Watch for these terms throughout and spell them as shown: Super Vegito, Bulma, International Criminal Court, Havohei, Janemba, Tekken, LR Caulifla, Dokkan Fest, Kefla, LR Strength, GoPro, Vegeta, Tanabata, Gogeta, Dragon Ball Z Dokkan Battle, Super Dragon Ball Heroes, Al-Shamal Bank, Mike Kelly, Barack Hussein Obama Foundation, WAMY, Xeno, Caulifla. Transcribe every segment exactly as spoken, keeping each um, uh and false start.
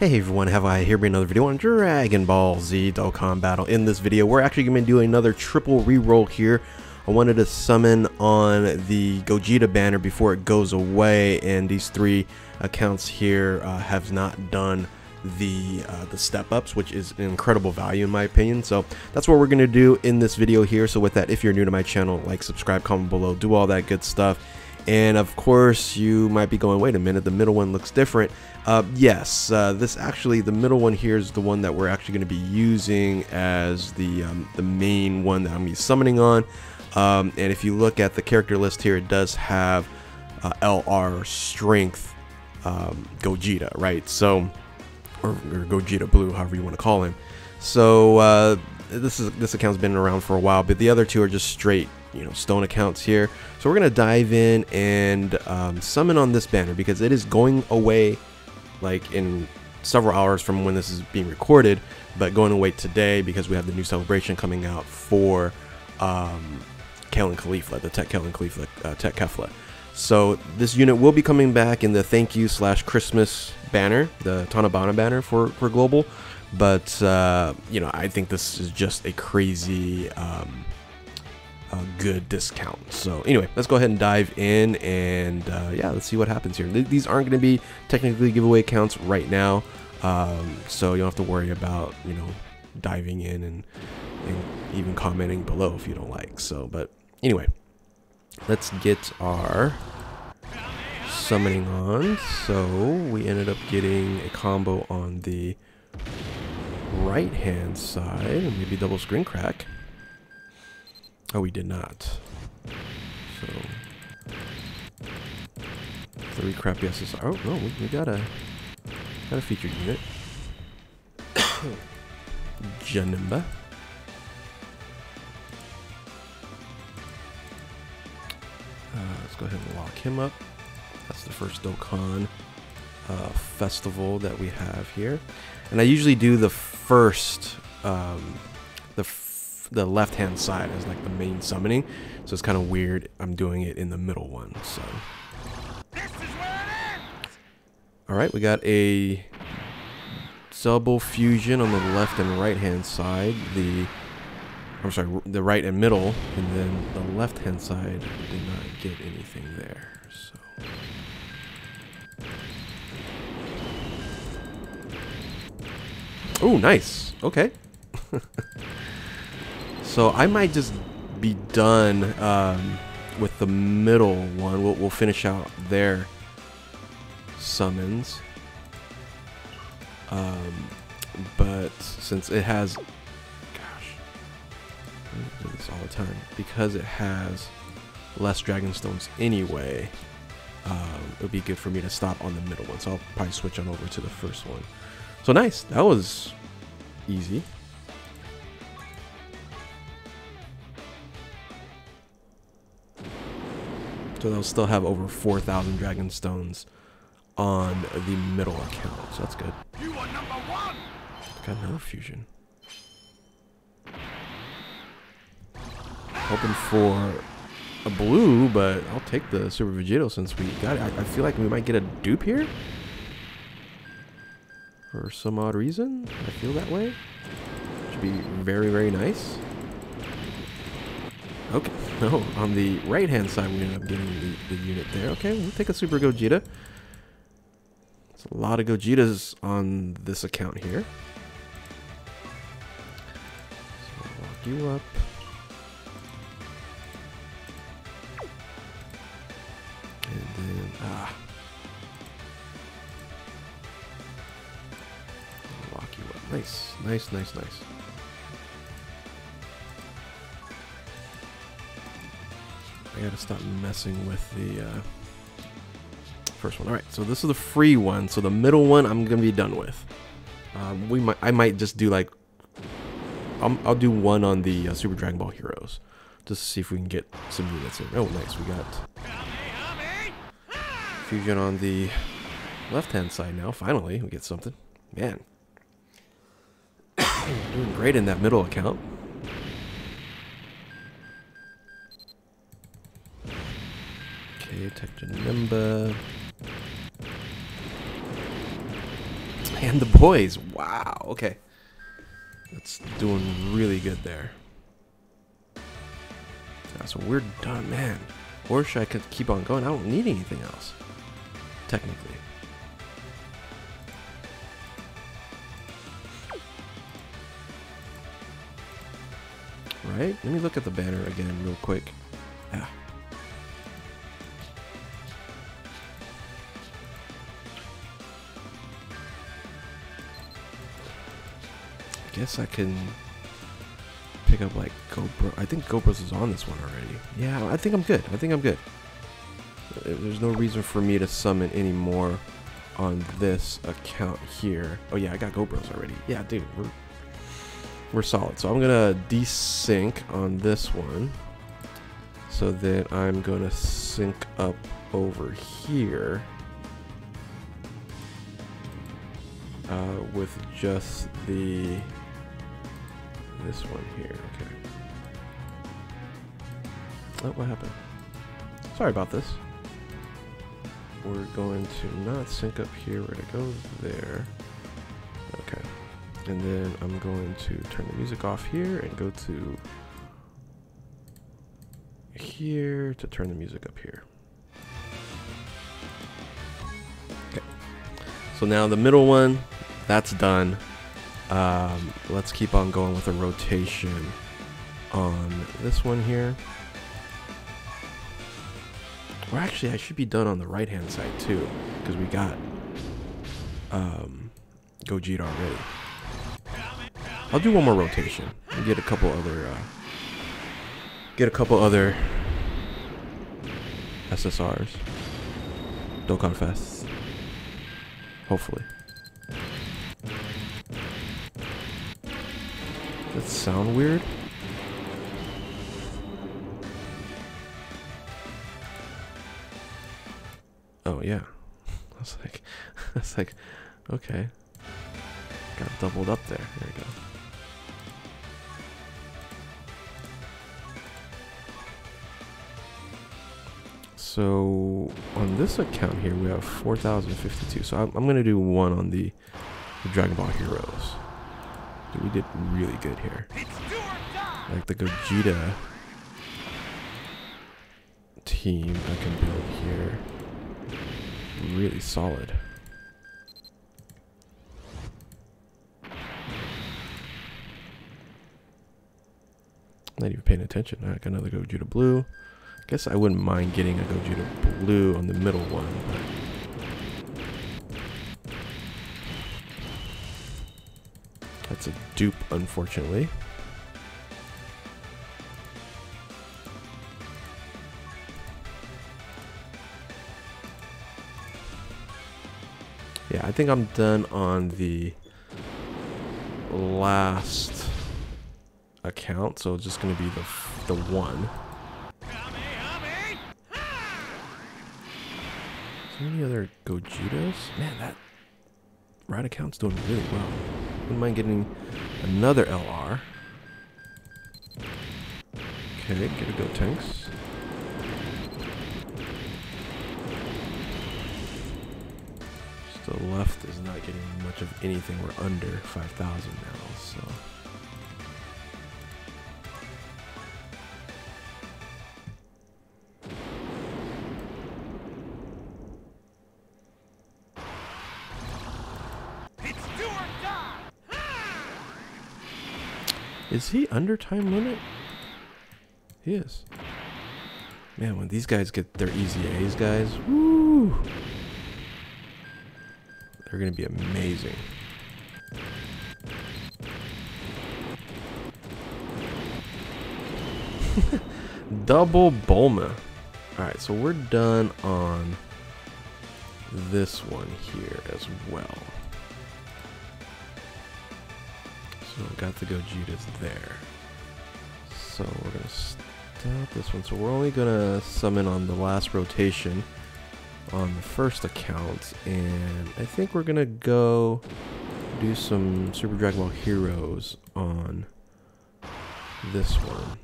Hey everyone, Havohei here, bringing another video on Dragon Ball Z Dokkan Battle. In this video, we're actually going to do another triple reroll here. I wanted to summon on the Gogeta banner before it goes away, and these three accounts here uh, have not done the uh, the step ups, which is an incredible value in my opinion. So that's what we're going to do in this video here. So with that, if you're new to my channel, like, subscribe, comment below, do all that good stuff. And of course, you might be going, wait a minute, the middle one looks different. Uh, yes, uh, this actually, the middle one here is the one that we're actually going to be using as the um, the main one that I'm going to be summoning on. Um, and if you look at the character list here, it does have uh, L R Strength um, Gogeta, right? So, or, or Gogeta Blue, however you want to call him. So uh, this is this account's been around for a while, but the other two are just straight, you know, stone accounts here. So we're gonna dive in and um, summon on this banner because it is going away, like, in several hours from when this is being recorded, but going away today because we have the new celebration coming out for um, Caulifla, the Tech Caulifla, uh, Tech Kefla. So this unit will be coming back in the thank you slash Christmas banner, the Tanabata banner for for global. But uh, you know, I think this is just a crazy. Um, A good discount. So anyway, let's go ahead and dive in, and uh, yeah, let's see what happens here. Th these aren't going to be technically giveaway accounts right now, um, so you don't have to worry about, you know, diving in and, and even commenting below if you don't like. So, but anyway, let's get our summoning on. So we ended up getting a combo on the right hand side, maybe double screen crack. Oh, we did not. So three crap yeses. Oh no, we, we got a got a featured unit. Janemba. Uh, let's go ahead and lock him up. That's the first Dokkan uh, festival that we have here, and I usually do the first um, the. the left hand side is like the main summoning, so it's kind of weird I'm doing it in the middle one. So all right, we got a double fusion on the left and right hand side, the I'm sorry the right and middle, and then the left hand side did not get anything there. So oh, nice. Okay. So I might just be done um, with the middle one. We'll, we'll finish out their summons. Um, but since it has, gosh, I do this all the time, because it has less Dragon Stones anyway, um, it would be good for me to stop on the middle one. So I'll probably switch on over to the first one. So nice, that was easy. So they'll still have over four thousand Dragon Stones on the middle account, so that's good. You are number one. Got another fusion. Hoping for a blue, but I'll take the Super Vegito since we got it. I, I feel like we might get a dupe here for some odd reason. I feel that way. Should be very, very nice. Okay, no, on the right-hand side, we ended up getting the, the unit there. Okay, we'll take a Super Gogeta. There's a lot of Gogetas on this account here. So I'll lock you up. And then, ah. I'll lock you up. Nice, nice, nice, nice. I gotta stop messing with the uh, first one. All right, so this is the free one. So the middle one, I'm gonna be done with. Um, we might, I might just do like, I'm, I'll do one on the uh, Super Dragon Ball Heroes, just to see if we can get some units in. Oh, nice, we got fusion on the left-hand side now. Finally, we get something. Man, doing great in that middle account. Tech Janemba. and the boys. Wow, okay. That's doing really good there. So we're done, man. Or should I keep on going? I don't need anything else, technically. Right? Let me look at the banner again real quick. Yeah. I guess I can pick up like GoPro. I think GoPros is on this one already. Yeah, I think I'm good. I think I'm good. There's no reason for me to summon any more on this account here. Oh yeah, I got GoPros already. Yeah, dude, we're we're solid. So I'm gonna desync on this one. So then I'm gonna sync up over here uh, with just the. This one here, okay. Oh, what happened? Sorry about this. We're going to not sync up here. We're gonna go there. Okay. And then I'm going to turn the music off here and go to here to turn the music up here. Okay. So now the middle one, that's done. Um, let's keep on going with a rotation on this one here. Or actually, I should be done on the right-hand side too, because we got um, Gogeta already. I'll do one more rotation and get a couple other uh, get a couple other S S Rs. Dokkan Fest, hopefully. Does that sound weird? Oh yeah. I was like, I was like, okay. Got doubled up there. There we go. So on this account here, we have four thousand fifty-two. So I'm, I'm gonna do one on the, the Dragon Ball Heroes. Dude, we did really good here. Like the Gogeta team I can build here. Really solid. Not even paying attention. I got another Gogeta blue. I guess I wouldn't mind getting a Gogeta blue on the middle one, but that's a dupe, unfortunately. Yeah, I think I'm done on the last account, so it's just gonna be the f the one. So many other Gogetas? Man, that right account's doing really well. Wouldn't mind getting another L R. Okay, get a go, tanks. So the left is not getting much of anything. We're under five thousand now, so. Is he under time limit? He is. Man, when these guys get their easy A's, guys, woo! They're gonna be amazing. Double Bulma. Alright, so we're done on this one here as well. So got the Gogetas there. So we're gonna stop this one. So we're only gonna summon on the last rotation on the first account, and I think we're gonna go do some Super Dragon Ball Heroes on this one.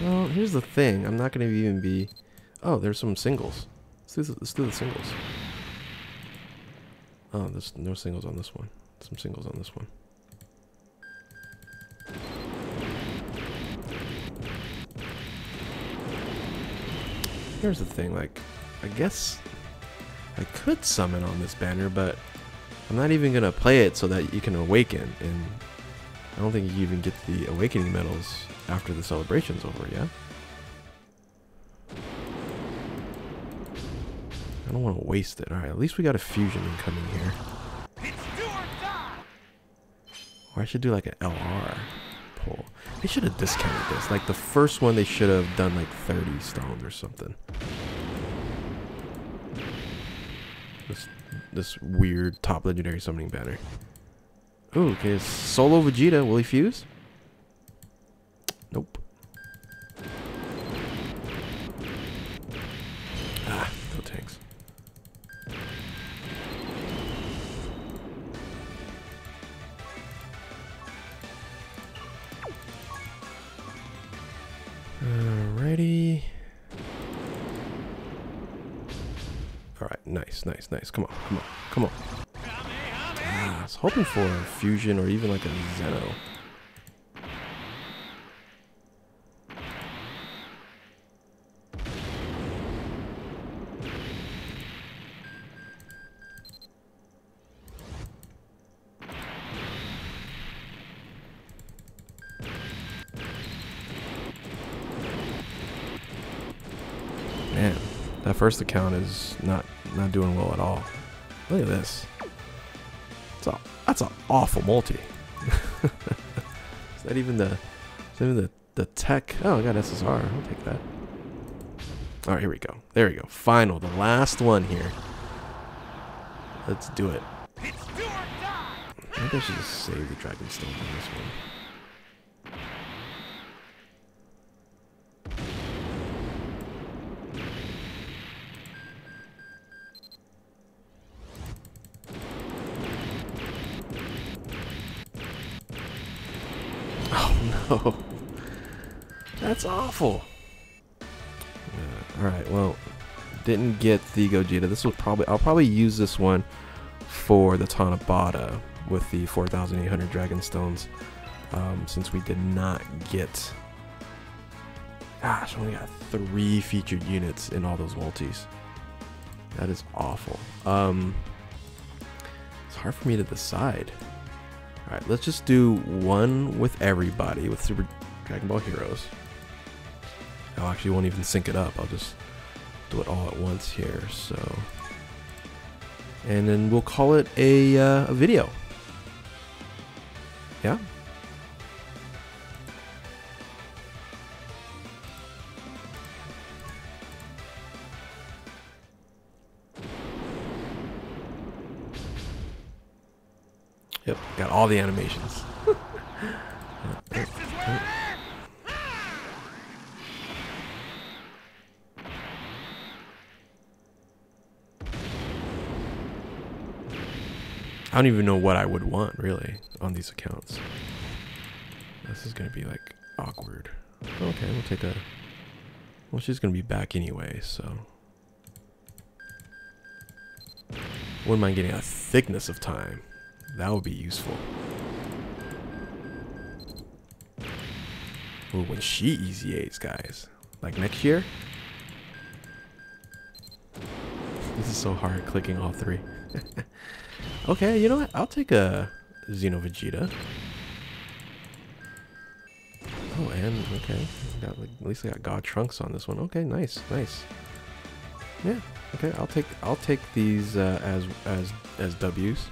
Well, here's the thing. I'm not going to even be... Oh, there's some singles. Let's do, the, let's do the singles. Oh, there's no singles on this one. Some singles on this one. Here's the thing, like, I guess I could summon on this banner, but I'm not even going to play it so that you can awaken, and I don't think you even get the awakening medals after the celebration's over, yeah? I don't want to waste it. Alright, at least we got a fusion incoming here. It's do or die. Or I should do like an L R pull. They should have discounted this. Like the first one, they should have done like thirty stones or something. This this weird top legendary summoning banner. Ooh, okay, solo Vegeta. Will he fuse? Nope. Ah, no tanks. Alrighty. Alright, nice, nice, nice. Come on, come on, come on. Ah, I was hoping for a fusion or even like a Xeno. First account is not not doing well at all. Look at this. It's a, that's an awful multi. Is that even the is that even the the tech? Oh, I got S S R. I'll take that. All right, here we go. There we go. Final, the last one here. Let's do it. It's do or die. Maybe I should just save the Dragon Stone on this one. Oh, that's awful. Uh, Alright, well, didn't get the Gogeta. This will probably, I'll probably use this one for the Tanabata with the four thousand eight hundred Dragon Stones, um, since we did not get, gosh, we only got three featured units in all those multis. That is awful. Um, it's hard for me to decide. Alright, let's just do one with everybody, with Super Dragon Ball Heroes. I actually won't even sync it up, I'll just do it all at once here, so... And then we'll call it a, uh, a video. Yeah? Yep, got all the animations. uh, uh, uh. I don't even know what I would want, really, on these accounts. This is gonna be like awkward. Okay, we'll take a. Well, she's gonna be back anyway, so. Wouldn't mind getting a thickness of time. That would be useful. Ooh, when she E Z As, guys. Like next year? This is so hard, clicking all three. Okay, you know what? I'll take a Xeno Vegeta. Oh, and, okay. Got, like, at least I got God Trunks on this one. Okay, nice, nice. Yeah, okay, I'll take, I'll take these uh, as, as, as W's.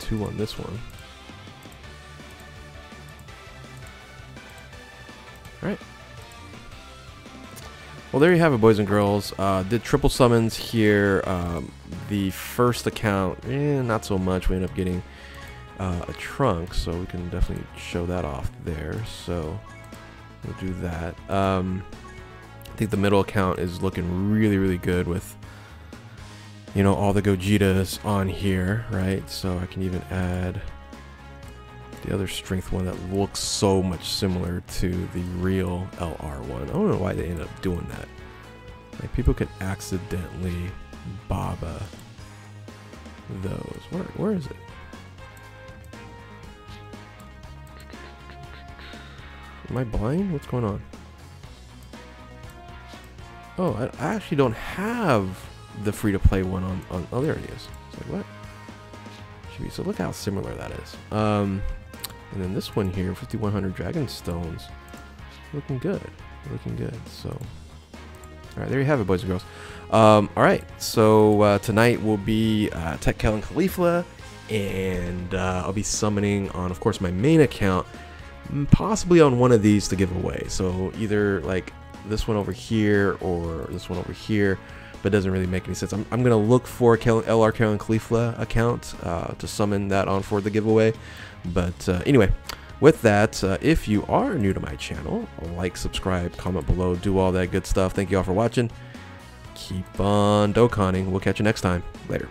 Two on this one. Alright. Well, there you have it, boys and girls. Uh, did triple summons here. Um, the first account, eh, not so much. We end up getting uh, a trunk, so we can definitely show that off there. So we'll do that. Um, I think the middle account is looking really, really good with, you know, all the Gogetas on here, right? So I can even add The other strength one that looks so much similar to the real L R one. I don't know why they ended up doing that. Like, people can accidentally Baba those. Where, where is it? Am I blind? What's going on? Oh, I, I actually don't have the free-to-play one on, on... Oh, there it is. It's like, what? Should be, so look how similar that is. Um, and then this one here, fifty-one hundred Dragon Stones. Looking good. Looking good, so... All right, there you have it, boys and girls. Um, all right, so uh, tonight will be uh, Tekken and Caulifla, and uh, I'll be summoning on, of course, my main account, possibly on one of these to give away. So either like this one over here or this one over here, but it doesn't really make any sense. I'm, I'm gonna look for a L R Caulifla account uh, to summon that on for the giveaway. But uh, anyway. With that, uh, if you are new to my channel, like, subscribe, comment below, do all that good stuff. Thank you all for watching. Keep on Dokkaning. We'll catch you next time. Later.